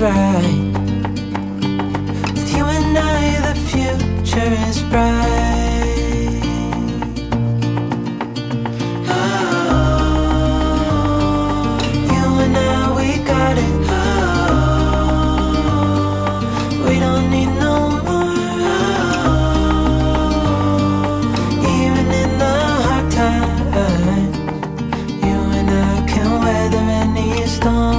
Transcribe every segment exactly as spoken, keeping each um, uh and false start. right. With you and I, the future is bright. Oh, you and I, we got it. Oh, we don't need no more. Oh, even in the hard times, you and I can weather any storm.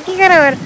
Kiki Karar.